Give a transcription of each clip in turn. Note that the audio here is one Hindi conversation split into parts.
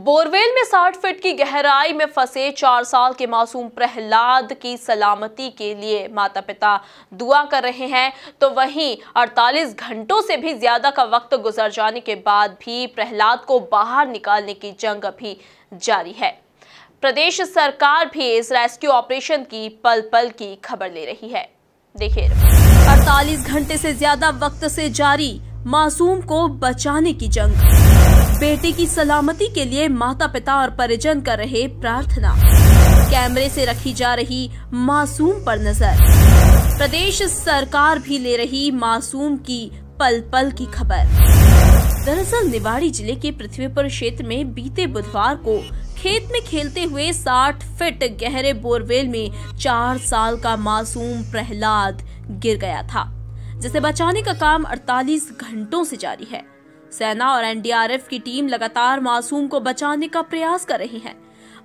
बोरवेल में 60 फीट की गहराई में फंसे 4 साल के मासूम प्रहलाद की सलामती के लिए माता पिता दुआ कर रहे हैं, तो वहीं 48 घंटों से भी ज्यादा का वक्त गुजर जाने के बाद भी प्रहलाद को बाहर निकालने की जंग अभी जारी है। प्रदेश सरकार भी इस रेस्क्यू ऑपरेशन की पल पल की खबर ले रही है। देखिए, 48 घंटे से ज्यादा वक्त से जारी मासूम को बचाने की जंग, बेटे की सलामती के लिए माता पिता और परिजन कर रहे प्रार्थना, कैमरे से रखी जा रही मासूम पर नजर, प्रदेश सरकार भी ले रही मासूम की पल पल की खबर। दरअसल निवाड़ी जिले के पृथ्वीपुर क्षेत्र में बीते बुधवार को खेत में खेलते हुए 60 फीट गहरे बोरवेल में 4 साल का मासूम प्रहलाद गिर गया था, जिसे बचाने का काम 48 घंटों से जारी है। सेना और एनडीआरएफ की टीम लगातार मासूम को बचाने का प्रयास कर रही है।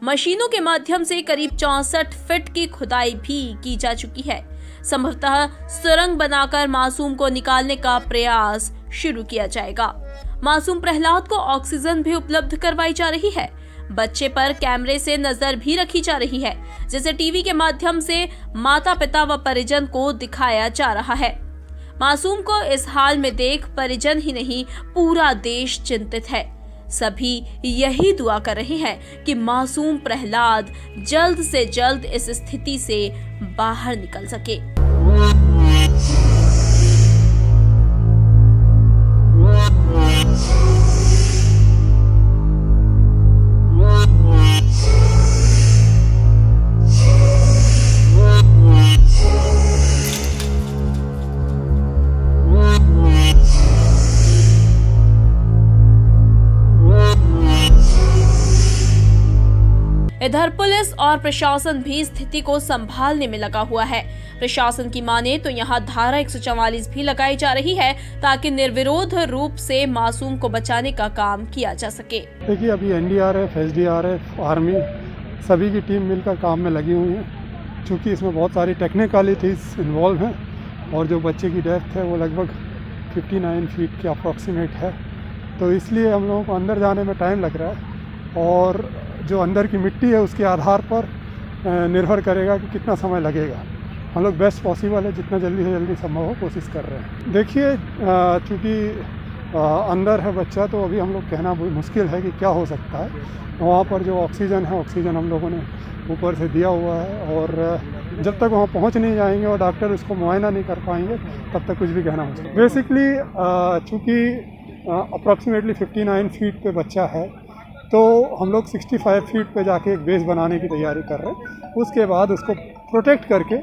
मशीनों के माध्यम से करीब 64 फीट की खुदाई भी की जा चुकी है। संभवतः सुरंग बनाकर मासूम को निकालने का प्रयास शुरू किया जाएगा। मासूम प्रहलाद को ऑक्सीजन भी उपलब्ध करवाई जा रही है। बच्चे पर कैमरे से नजर भी रखी जा रही है, जिसे टीवी के माध्यम से माता पिता व परिजन को दिखाया जा रहा है। मासूम को इस हाल में देख परिजन ही नहीं पूरा देश चिंतित है। सभी यही दुआ कर रहे हैं कि मासूम प्रहलाद जल्द से जल्द इस स्थिति से बाहर निकल सके। इधर पुलिस और प्रशासन भी स्थिति को संभालने में लगा हुआ है। प्रशासन की माने तो यहाँ धारा 144 भी लगाई जा रही है, ताकि निर्विरोध रूप से मासूम को बचाने का काम किया जा सके। देखिए, अभी एनडीआरएफ, एसडीआरएफ, आर्मी सभी की टीम मिलकर काम में लगी हुई है। चूँकि इसमें बहुत सारी टेक्निकलिटीज इन्वॉल्व हैं और जो बच्चे की डेथ है वो लगभग 59 फीट के अप्रॉक्सीमेट है, तो इसलिए हम लोगों को अंदर जाने में टाइम लग रहा है और जो अंदर की मिट्टी है उसके आधार पर निर्भर करेगा कि कितना समय लगेगा। हम लोग बेस्ट पॉसिबल है जितना जल्दी से जल्दी संभव हो कोशिश कर रहे हैं। देखिए, चूँकि अंदर है बच्चा तो अभी हम लोग कहना मुश्किल है कि क्या हो सकता है। वहाँ पर जो ऑक्सीजन है, ऑक्सीजन हम लोगों ने ऊपर से दिया हुआ है और जब तक वहाँ पहुँच नहीं जाएंगे और डॉक्टर उसको मुआयना नहीं कर पाएंगे तब तक कुछ भी कहना मुश्किल। बेसिकली चूँकि अप्रॉक्सीमेटली 59 फीट पे बच्चा है तो हम लोग 65 फीट पे जाके एक बेस बनाने की तैयारी कर रहे हैं। उसके बाद उसको प्रोटेक्ट करके,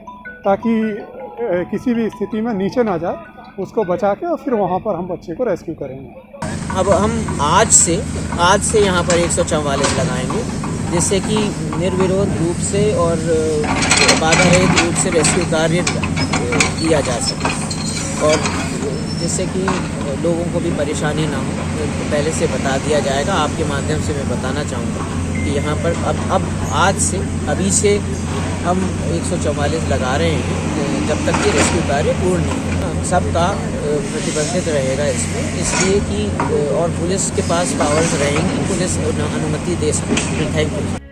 ताकि किसी भी स्थिति में नीचे ना जाए, उसको बचा के और फिर वहाँ पर हम बच्चे को रेस्क्यू करेंगे। अब हम आज से यहाँ पर 144 लगाएंगे, जिससे कि निर्विरोध रूप से और बाधारहित रूप से रेस्क्यू कार्य किया जा सके और जिससे कि लोगों को भी परेशानी ना हो। तो पहले से बता दिया जाएगा। आपके माध्यम से मैं बताना चाहूँगा कि यहाँ पर अब अभी से हम 144 लगा रहे हैं, जब तक कि रेस्क्यू कार्य पूर्ण नहीं होगा। सबका प्रतिबंधित रहेगा इसमें, इसलिए कि और पुलिस के पास पावर्स रहेंगी, पुलिस अनुमति दे सकती है।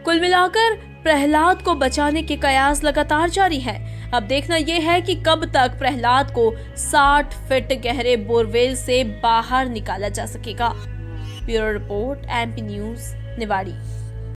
कुल मिलाकर प्रहलाद को बचाने के कयास लगातार जारी है। अब देखना यह है कि कब तक प्रहलाद को 60 फीट गहरे बोरवेल से बाहर निकाला जा सकेगा। Bureau report, MP news, Niwari.